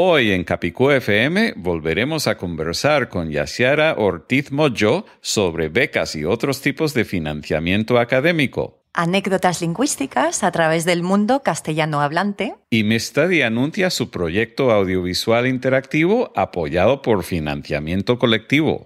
Hoy en Capicúa FM volveremos a conversar con Yasiara Ortiz Moggio sobre becas y otros tipos de financiamiento académico. Anécdotas lingüísticas a través del mundo castellano hablante. Y Misstudy anuncia su proyecto audiovisual interactivo apoyado por financiamiento colectivo.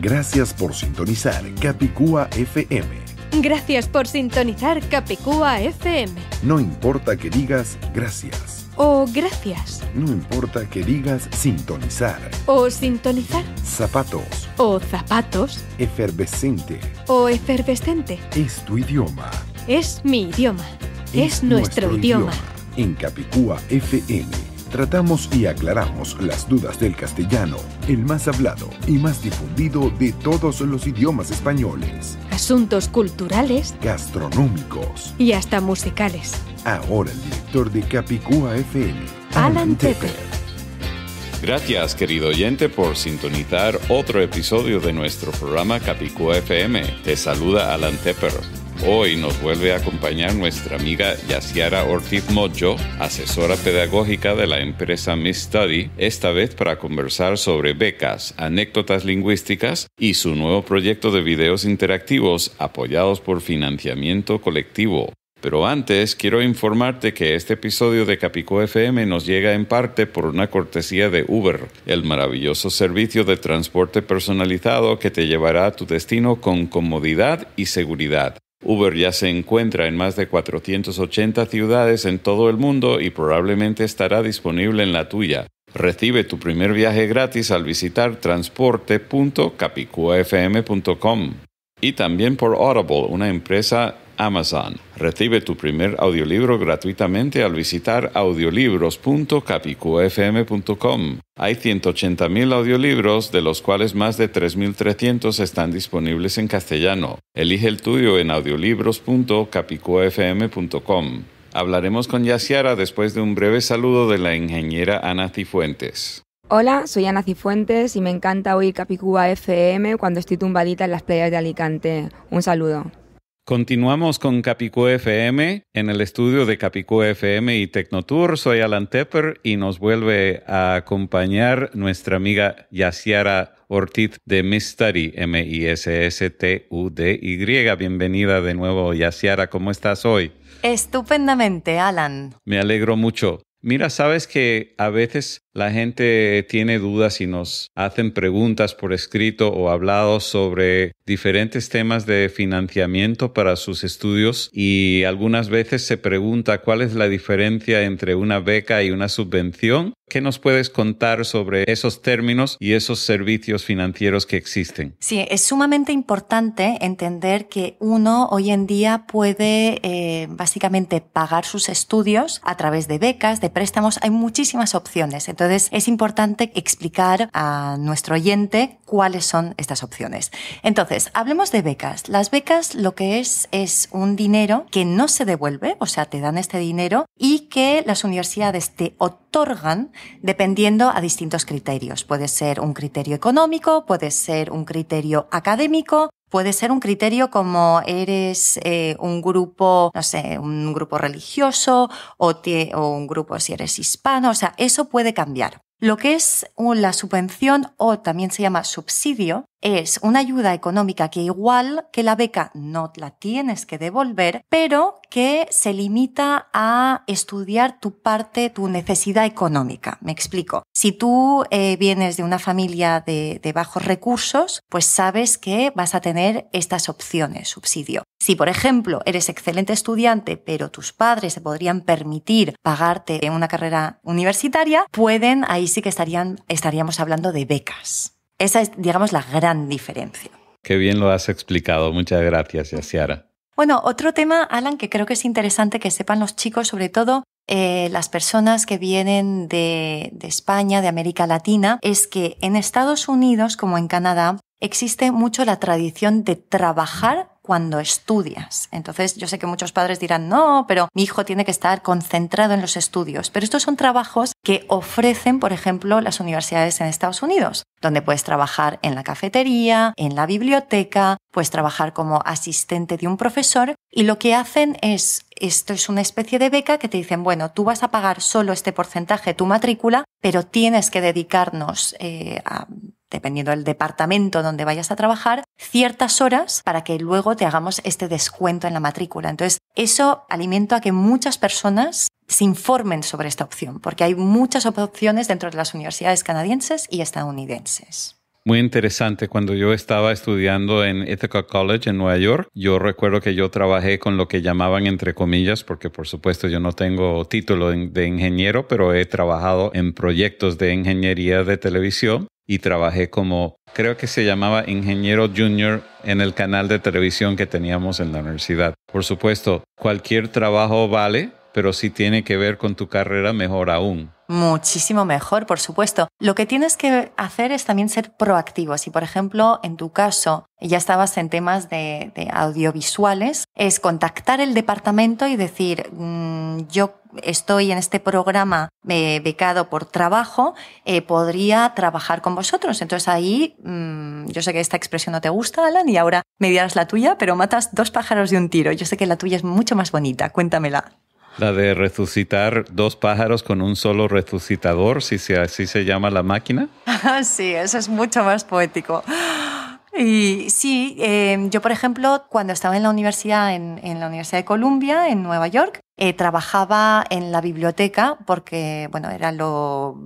Gracias por sintonizar Capicúa FM. Gracias por sintonizar Capicúa FM. No importa que digas gracias. O gracias. No importa que digas sintonizar. O sintonizar. Zapatos. O zapatos. Efervescente. O efervescente. Es tu idioma. Es mi idioma. Es nuestro idioma. En Capicúa FM tratamos y aclaramos las dudas del castellano, el más hablado y más difundido de todos los idiomas españoles. Asuntos culturales, gastronómicos y hasta musicales. Ahora el director de Capicúa FM, Alan Tepper. Gracias, querido oyente, por sintonizar otro episodio de nuestro programa Capicúa FM. Te saluda Alan Tepper. Hoy nos vuelve a acompañar nuestra amiga Yasiara Ortiz Moggio, asesora pedagógica de la empresa Misstudy, esta vez para conversar sobre becas, anécdotas lingüísticas y su nuevo proyecto de videos interactivos apoyados por financiamiento colectivo. Pero antes, quiero informarte que este episodio de Capicúa FM nos llega en parte por una cortesía de Uber, el maravilloso servicio de transporte personalizado que te llevará a tu destino con comodidad y seguridad. Uber ya se encuentra en más de 480 ciudades en todo el mundo y probablemente estará disponible en la tuya. Recibe tu primer viaje gratis al visitar transporte.capicuafm.com. Y también por Audible, una empresa Amazon. Recibe tu primer audiolibro gratuitamente al visitar audiolibros.capicuafm.com. Hay 180,000 audiolibros, de los cuales más de 3,300 están disponibles en castellano. Elige el tuyo en audiolibros.capicuafm.com. Hablaremos con Yasiara después de un breve saludo de la ingeniera Ana Cifuentes. Hola, soy Ana Cifuentes y me encanta oír Capicúa FM cuando estoy tumbadita en las playas de Alicante. Un saludo. Continuamos con Capicúa FM. En el estudio de Capicúa FM y Tecnotour, soy Alan Tepper y nos vuelve a acompañar nuestra amiga Yasiara Ortiz de Misstudy, M-I-S-S-T-U-D-Y. Bienvenida de nuevo, Yasiara. ¿Cómo estás hoy? Estupendamente, Alan. Me alegro mucho. Mira, sabes que a veces la gente tiene dudas y nos hacen preguntas por escrito o hablado sobre diferentes temas de financiamiento para sus estudios y algunas veces se pregunta cuál es la diferencia entre una beca y una subvención. ¿Qué nos puedes contar sobre esos términos y esos servicios financieros que existen? Sí, es sumamente importante entender que uno hoy en día puede básicamente pagar sus estudios a través de becas, de préstamos. Hay muchísimas opciones. Entonces, es importante explicar a nuestro oyente cuáles son estas opciones. Entonces, hablemos de becas. Las becas lo que es un dinero que no se devuelve, o sea, te dan este dinero y que las universidades te otorgan dependiendo a distintos criterios. Puede ser un criterio económico, puede ser un criterio académico, puede ser un criterio como eres un grupo, no sé, un grupo religioso o un grupo si eres hispano, o sea, eso puede cambiar. Lo que es la subvención, o también se llama subsidio, es una ayuda económica que, igual que la beca, no la tienes que devolver, pero que se limita a estudiar tu parte, tu necesidad económica. Me explico. Si tú vienes de una familia de bajos recursos, pues sabes que vas a tener estas opciones, subsidio. Si, por ejemplo, eres excelente estudiante, pero tus padres se podrían permitir pagarte una carrera universitaria, pueden, ahí sí que estaríamos hablando de becas. Esa es, digamos, la gran diferencia. Qué bien lo has explicado. Muchas gracias, Yasiara. Bueno, otro tema, Alan, que creo que es interesante que sepan los chicos, sobre todo las personas que vienen de España, de América Latina, es que en Estados Unidos, como en Canadá, existe mucho la tradición de trabajar cuando estudias. Entonces, yo sé que muchos padres dirán, no, pero mi hijo tiene que estar concentrado en los estudios. Pero estos son trabajos que ofrecen, por ejemplo, las universidades en Estados Unidos, donde puedes trabajar en la cafetería, en la biblioteca, puedes trabajar como asistente de un profesor. Y lo que hacen es, esto es una especie de beca que te dicen, bueno, tú vas a pagar solo este porcentaje de tu matrícula, pero tienes que dedicarnos a... dependiendo del departamento donde vayas a trabajar, ciertas horas para que luego te hagamos este descuento en la matrícula. Entonces, eso alimenta a que muchas personas se informen sobre esta opción, porque hay muchas opciones dentro de las universidades canadienses y estadounidenses. Muy interesante. Cuando yo estaba estudiando en Ithaca College en Nueva York, yo recuerdo que yo trabajé con lo que llamaban, entre comillas, porque por supuesto yo no tengo título de ingeniero, pero he trabajado en proyectos de ingeniería de televisión. Y trabajé como, creo que se llamaba ingeniero junior en el canal de televisión que teníamos en la universidad. Por supuesto, cualquier trabajo vale, pero si tiene que ver con tu carrera, mejor aún. Muchísimo mejor, por supuesto. Lo que tienes que hacer es también ser proactivo. Si, por ejemplo, en tu caso ya estabas en temas de audiovisuales, es contactar el departamento y decir, yo estoy en este programa becado por trabajo, podría trabajar con vosotros. Entonces ahí, yo sé que esta expresión no te gusta, Alan, y ahora me dirás la tuya, pero matas dos pájaros de un tiro. Yo sé que la tuya es mucho más bonita, cuéntamela. La de resucitar dos pájaros con un solo resucitador, si así se llama la máquina. Sí, eso es mucho más poético. Y sí, yo por ejemplo, cuando estaba en la universidad, en la Universidad de Columbia, en Nueva York, trabajaba en la biblioteca porque, bueno, era lo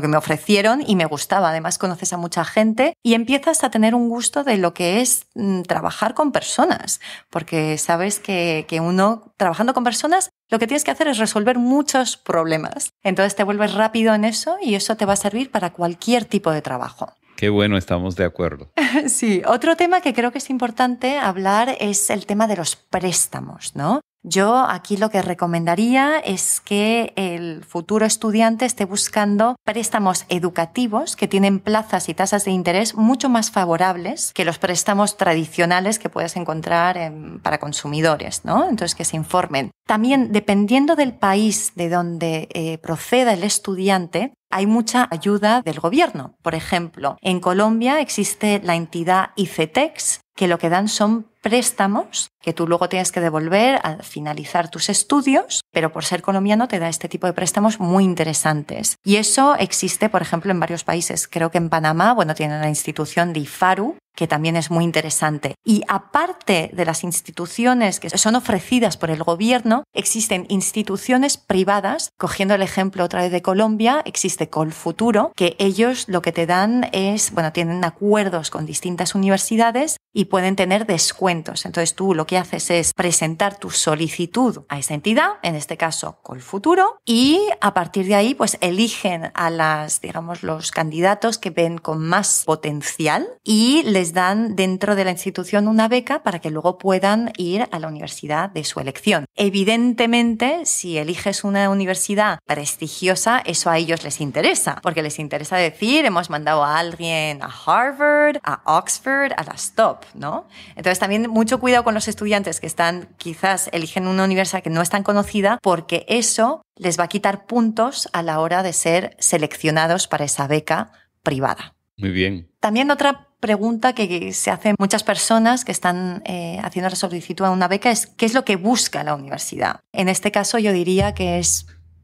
que me ofrecieron y me gustaba. Además, conoces a mucha gente y empiezas a tener un gusto de lo que es trabajar con personas, porque sabes que uno, trabajando con personas, lo que tienes que hacer es resolver muchos problemas. Entonces te vuelves rápido en eso y eso te va a servir para cualquier tipo de trabajo. Qué bueno, estamos de acuerdo. Sí, otro tema que creo que es importante hablar es el tema de los préstamos, ¿no? Yo aquí lo que recomendaría es que el futuro estudiante esté buscando préstamos educativos que tienen plazas y tasas de interés mucho más favorables que los préstamos tradicionales que puedes encontrar para consumidores, ¿no? Entonces, que se informen. También, dependiendo del país de donde proceda el estudiante, hay mucha ayuda del gobierno. Por ejemplo, en Colombia existe la entidad ICTEX, que lo que dan son préstamos que tú luego tienes que devolver al finalizar tus estudios, pero por ser colombiano te da este tipo de préstamos muy interesantes. Y eso existe, por ejemplo, en varios países. Creo que en Panamá, bueno, tienen la institución de Ifaru, que también es muy interesante. Y aparte de las instituciones que son ofrecidas por el gobierno, existen instituciones privadas. Cogiendo el ejemplo otra vez de Colombia, existe Colfuturo, que ellos lo que te dan es, bueno, tienen acuerdos con distintas universidades y pueden tener descuentos. Entonces tú lo que haces es presentar tu solicitud a esa entidad, en este caso Colfuturo, y a partir de ahí pues eligen a las, digamos, los candidatos que ven con más potencial y les dan dentro de la institución una beca para que luego puedan ir a la universidad de su elección. Evidentemente, si eliges una universidad prestigiosa, eso a ellos les interesa, porque les interesa decir, hemos mandado a alguien a Harvard, a Oxford, a las top, ¿no? Entonces también mucho cuidado con los estudiantes que están, quizás eligen una universidad que no es tan conocida, porque eso les va a quitar puntos a la hora de ser seleccionados para esa beca privada. Muy bien. También otra pregunta que se hacen muchas personas que están haciendo la solicitud a una beca es ¿qué es lo que busca la universidad? En este caso yo diría que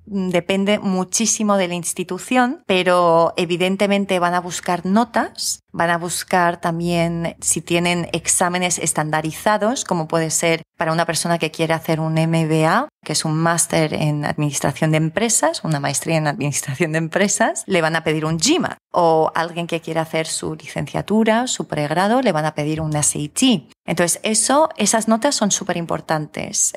depende muchísimo de la institución, pero evidentemente van a buscar notas, van a buscar también si tienen exámenes estandarizados, como puede ser para una persona que quiere hacer un MBA, que es un máster en administración de empresas, una maestría en administración de empresas, le van a pedir un GMAT. O alguien que quiere hacer su licenciatura, su pregrado, le van a pedir un SAT. Entonces, esas notas son súper importantes,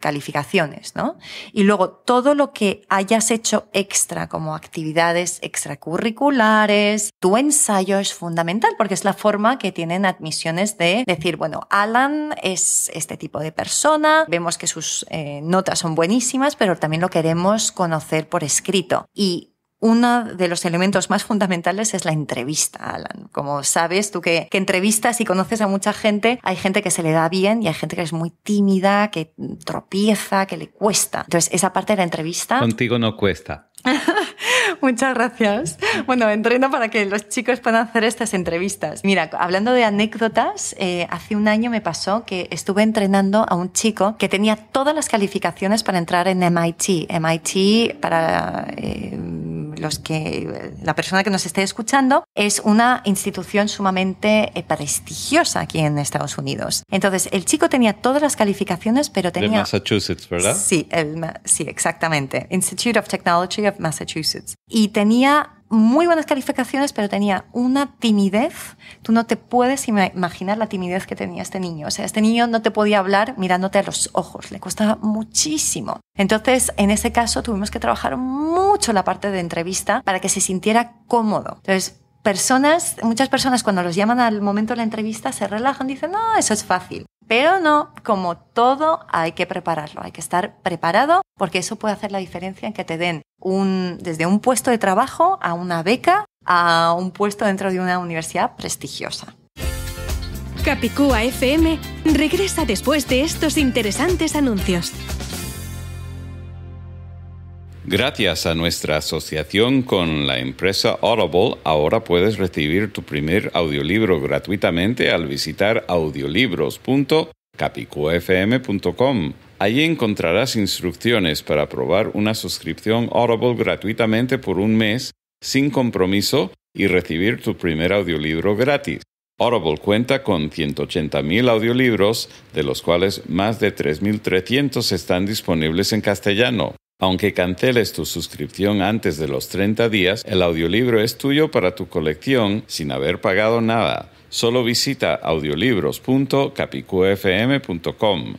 calificaciones, ¿no? Y luego, todo lo que hayas hecho extra, como actividades extracurriculares, tu ensayo es fundamental, porque es la forma que tienen admisiones de decir, bueno, Alan es este tipo de persona, vemos que sus notas son buenísimas, pero también lo queremos conocer por escrito. Y Uno de los elementos más fundamentales es la entrevista, Alan. Como sabes tú que entrevistas y conoces a mucha gente, hay gente que se le da bien y hay gente que es muy tímida, que tropieza, que le cuesta. Entonces, esa parte de la entrevista... Contigo no cuesta. Muchas gracias. Bueno, entreno para que los chicos puedan hacer estas entrevistas. Mira, hablando de anécdotas, hace un año me pasó que estuve entrenando a un chico que tenía todas las calificaciones para entrar en MIT. MIT para... los que la persona que nos esté escuchando, es una institución sumamente prestigiosa aquí en Estados Unidos. Entonces, el chico tenía todas las calificaciones, pero tenía... De Massachusetts, ¿verdad? Sí, sí, exactamente. Institute of Technology of Massachusetts. Y tenía muy buenas calificaciones, pero tenía una timidez. Tú no te puedes imaginar la timidez que tenía este niño. O sea, este niño no te podía hablar mirándote a los ojos. Le costaba muchísimo. Entonces, en ese caso, tuvimos que trabajar mucho la parte de entrevista para que se sintiera cómodo. Entonces, muchas personas cuando los llaman al momento de la entrevista se relajan, dicen, no, eso es fácil. Pero no, como todo, hay que prepararlo, hay que estar preparado, porque eso puede hacer la diferencia en que te den desde un puesto de trabajo a una beca a un puesto dentro de una universidad prestigiosa. Capicúa FM regresa después de estos interesantes anuncios. Gracias a nuestra asociación con la empresa Audible, ahora puedes recibir tu primer audiolibro gratuitamente al visitar audiolibros.capicuafm.com. Allí encontrarás instrucciones para probar una suscripción Audible gratuitamente por un mes, sin compromiso, y recibir tu primer audiolibro gratis. Audible cuenta con 180.000 audiolibros, de los cuales más de 3.300 están disponibles en castellano. Aunque canceles tu suscripción antes de los 30 días, el audiolibro es tuyo para tu colección sin haber pagado nada. Solo visita audiolibros.capicuafm.com.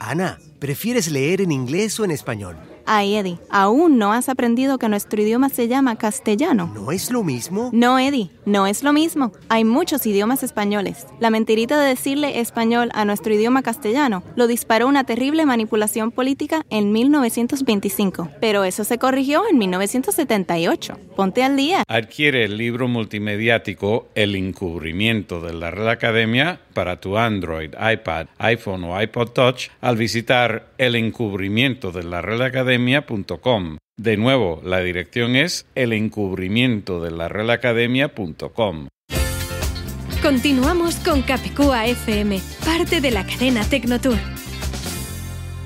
Ana, ¿prefieres leer en inglés o en español? Ay, Eddie, ¿aún no has aprendido que nuestro idioma se llama castellano? ¿No es lo mismo? No, Eddie, no es lo mismo. Hay muchos idiomas españoles. La mentirita de decirle español a nuestro idioma castellano lo disparó una terrible manipulación política en 1925. Pero eso se corrigió en 1978. Ponte al día. Adquiere el libro multimediático El encubrimiento de la Real Academia para tu Android, iPad, iPhone o iPod Touch al visitar El encubrimiento de la Real Academia. De nuevo, la dirección es elencubrimientodelarealacademia.com. Continuamos con Capicúa FM, parte de la cadena Tecnotour.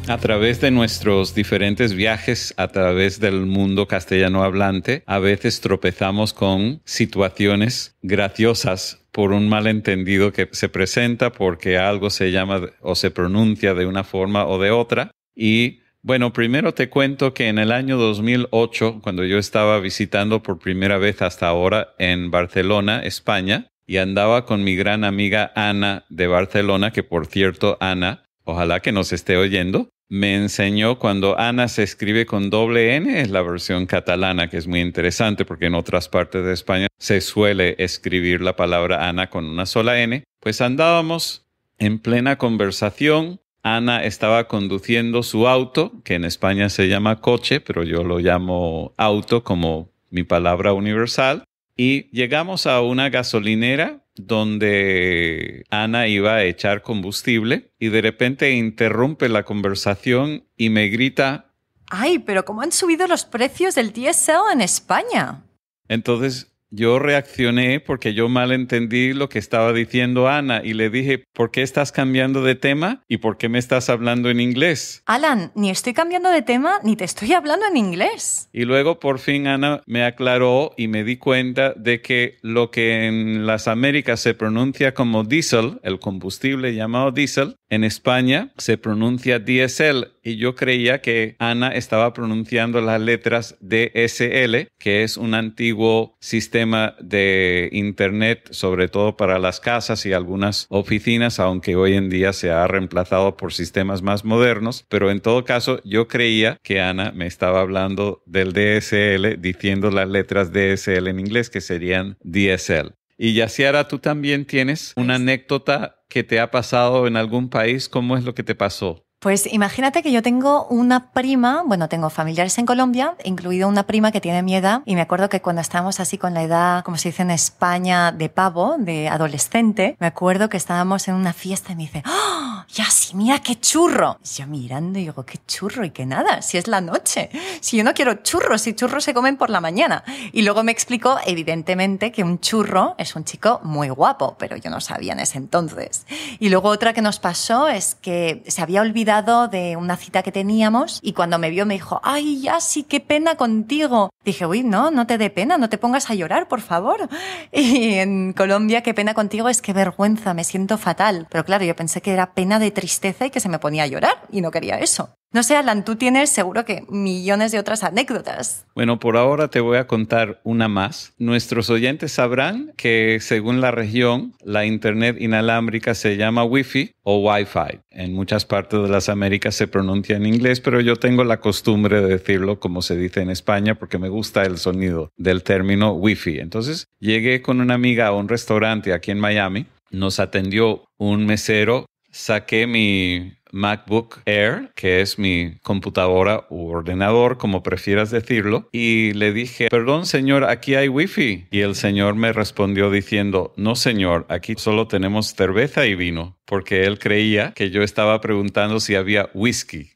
A través de nuestros diferentes viajes a través del mundo castellano hablante, a veces tropezamos con situaciones graciosas por un malentendido que se presenta porque algo se llama o se pronuncia de una forma o de otra. Y bueno, primero te cuento que en el año 2008, cuando yo estaba visitando por primera vez hasta ahora en Barcelona, España, y andaba con mi gran amiga Ana de Barcelona, que por cierto, Ana, ojalá que nos esté oyendo, me enseñó cuando Ana se escribe con doble N, es la versión catalana, que es muy interesante porque en otras partes de España se suele escribir la palabra Ana con una sola N. Pues andábamos en plena conversación. Ana estaba conduciendo su auto, que en España se llama coche, pero yo lo llamo auto como mi palabra universal. Y llegamos a una gasolinera donde Ana iba a echar combustible y de repente interrumpe la conversación y me grita: ¡Ay, pero cómo han subido los precios del DSL en España! Entonces yo reaccioné porque yo malentendí lo que estaba diciendo Ana y le dije, ¿por qué estás cambiando de tema y por qué me estás hablando en inglés? Alan, ni estoy cambiando de tema ni te estoy hablando en inglés. Y luego por fin Ana me aclaró y me di cuenta de que lo que en las Américas se pronuncia como diesel, el combustible llamado diesel, en España se pronuncia DSL y yo creía que Ana estaba pronunciando las letras DSL, que es un antiguo sistema de internet, sobre todo para las casas y algunas oficinas, aunque hoy en día se ha reemplazado por sistemas más modernos. Pero en todo caso, yo creía que Ana me estaba hablando del DSL, diciendo las letras DSL en inglés, que serían DSL. Y Yasiara, tú también tienes una anécdota que te ha pasado en algún país. ¿Cómo es lo que te pasó? Pues imagínate que yo tengo una prima, bueno, tengo familiares en Colombia, incluido una prima que tiene mi edad, y me acuerdo que cuando estábamos así con la edad, como se dice en España, de pavo, de adolescente, me acuerdo que estábamos en una fiesta y me dice, ¡oh, Yasi, mira qué churro! Y yo mirando y digo, qué churro y qué nada, si es la noche, si yo no quiero churros, si churros se comen por la mañana. Y luego me explicó, evidentemente, que un churro es un chico muy guapo, pero yo no sabía en ese entonces. Y luego otra que nos pasó es que se había olvidado de una cita que teníamos y cuando me vio me dijo, ¡ay, Yasi, qué pena contigo! Dije, uy, no, no te dé pena, no te pongas a llorar, por favor. Y en Colombia, qué pena contigo es qué vergüenza, me siento fatal. Pero claro, yo pensé que era pena de tristeza y que se me ponía a llorar y no quería eso. No sé, Alan, tú tienes seguro que millones de otras anécdotas. Bueno, por ahora te voy a contar una más. Nuestros oyentes sabrán que según la región, la internet inalámbrica se llama WiFi o WiFi. En muchas partes de las Américas se pronuncia en inglés, pero yo tengo la costumbre de decirlo como se dice en España porque me gusta el sonido del término WiFi. Entonces llegué con una amiga a un restaurante aquí en Miami. Nos atendió un mesero. Saqué mi MacBook Air, que es mi computadora u ordenador, como prefieras decirlo, y le dije, perdón señor, aquí hay wifi. Y el señor me respondió diciendo, no señor, aquí solo tenemos cerveza y vino, porque él creía que yo estaba preguntando si había whisky.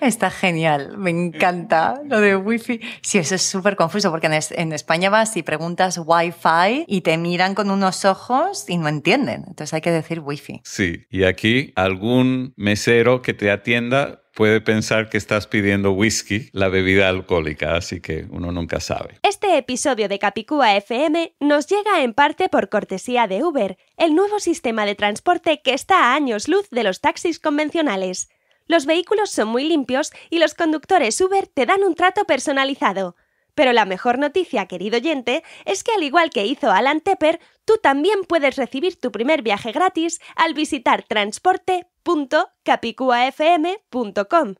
Está genial, me encanta lo de wifi. Sí, eso es súper confuso porque en España vas y preguntas wifi y te miran con unos ojos y no entienden, entonces hay que decir wifi. Sí, y aquí algún mesero que te atienda puede pensar que estás pidiendo whisky, la bebida alcohólica, así que uno nunca sabe. Este episodio de Capicúa FM nos llega en parte por cortesía de Uber, el nuevo sistema de transporte que está a años luz de los taxis convencionales. Los vehículos son muy limpios y los conductores Uber te dan un trato personalizado. Pero la mejor noticia, querido oyente, es que al igual que hizo Alan Tepper, tú también puedes recibir tu primer viaje gratis al visitar transporte.capicuafm.com.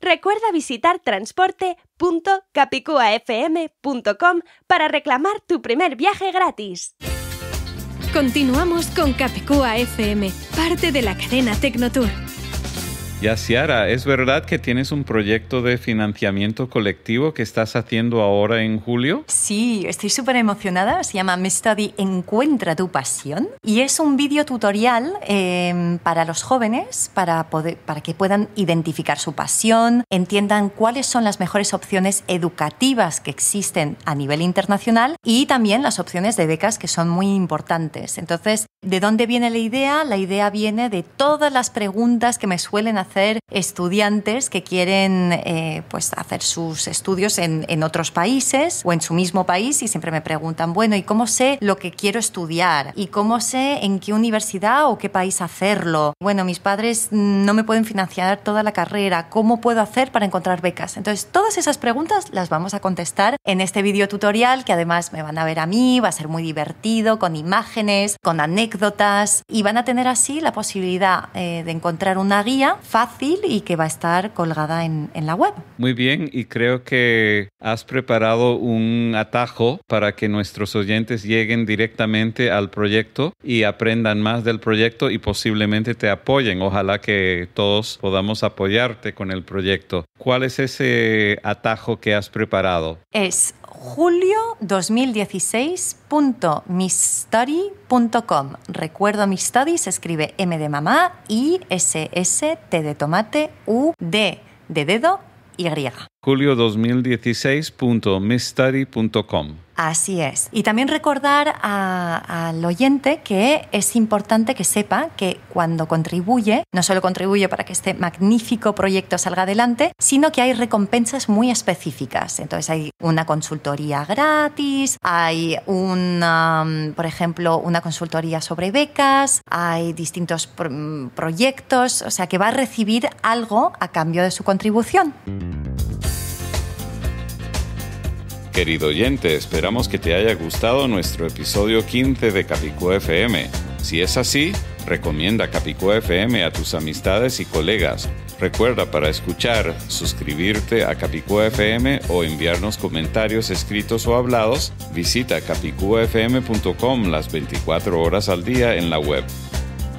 Recuerda visitar transporte.capicuafm.com para reclamar tu primer viaje gratis. Continuamos con Capicúa FM, parte de la cadena Tecnotour. Yasiara, ¿es verdad que tienes un proyecto de financiamiento colectivo que estás haciendo ahora en julio? Sí, estoy súper emocionada. Se llama Misstudy, Encuentra tu pasión. Y es un vídeo tutorial para los jóvenes para que puedan identificar su pasión, entiendan cuáles son las mejores opciones educativas que existen a nivel internacional y también las opciones de becas que son muy importantes. Entonces, ¿de dónde viene la idea? La idea viene de todas las preguntas que me suelen hacer estudiantes que quieren pues hacer sus estudios en otros países o en su mismo país y siempre me preguntan, bueno, ¿y cómo sé lo que quiero estudiar? ¿Y cómo sé en qué universidad o qué país hacerlo? Bueno, mis padres no me pueden financiar toda la carrera. ¿Cómo puedo hacer para encontrar becas? Entonces, todas esas preguntas las vamos a contestar en este video tutorial que además me van a ver a mí, va a ser muy divertido, con imágenes, con anécdotas, y van a tener así la posibilidad de encontrar una guía fácil y que va a estar colgada en la web. Muy bien, y creo que has preparado un atajo para que nuestros oyentes lleguen directamente al proyecto y aprendan más del proyecto y posiblemente te apoyen. Ojalá que todos podamos apoyarte con el proyecto. ¿Cuál es ese atajo que has preparado? Es julio2016.misstudy.com. Recuerdo, Misstudy se escribe M de mamá, I, S, S, T de tomate, U, D de dedo, Y. julio2016.misstudy.com. Así es. Y también recordar al oyente que es importante que sepa que cuando contribuye, no solo contribuye para que este magnífico proyecto salga adelante, sino que hay recompensas muy específicas. Entonces hay una consultoría gratis, hay por ejemplo, una consultoría sobre becas, hay distintos proyectos, o sea que va a recibir algo a cambio de su contribución. Querido oyente, esperamos que te haya gustado nuestro episodio 15 de Capicúa FM. Si es así, recomienda Capicúa FM a tus amistades y colegas. Recuerda, para escuchar, suscribirte a Capicúa FM o enviarnos comentarios escritos o hablados, visita capicuafm.com las 24 horas al día en la web.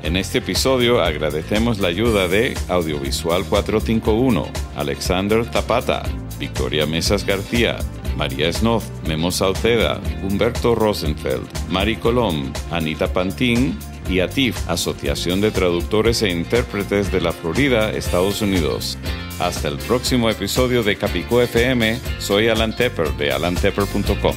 En este episodio agradecemos la ayuda de Audiovisual 451, Alexander Zapata, Victoria Mesas García, María Esnoz, Memo Salceda, Humberto Rossenfeld, Marie Colom, Anita Pantín y ATIF, Asociación de Traductores e Intérpretes de la Florida, Estados Unidos. Hasta el próximo episodio de Capicúa FM, soy Alan Tepper de alantepper.com.